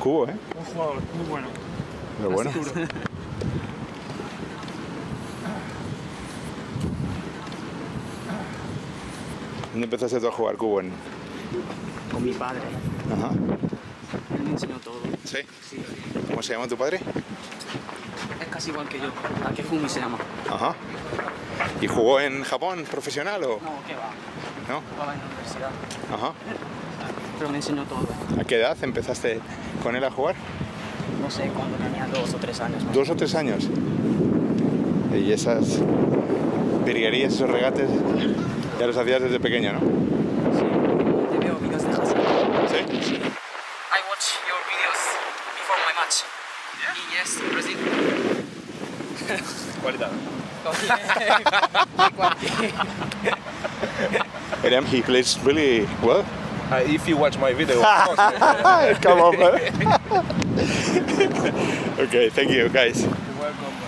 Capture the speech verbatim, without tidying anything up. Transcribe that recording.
Kubo, ¿eh? Un jugador muy bueno. Pero bueno. ¿Dónde empezaste tú a jugar Kubo? En... Con mi padre. Ajá. Él me enseñó todo. ¿Sí? Sí. ¿Cómo se llama tu padre? Es casi igual que yo. Takefumi se llama. Ajá. ¿Y jugó en Japón profesional o...? No, que va. ¿No? Jugaba en la universidad. Ajá. Pero me enseñó todo. ¿A qué edad empezaste con él a jugar? No sé, cuando tenía dos o tres años. ¿Dos o tres años? Y esas virguerías, esos regates, ya los hacías desde pequeño, ¿no? Sí, te veo videos de Hazard. Sí. I watch your videos before my match. Yeah? Y yes, Brazil. Cualidad. And he plays really well. Uh, if you watch my video, of course. Come on, man. Okay, thank you, guys. You're welcome.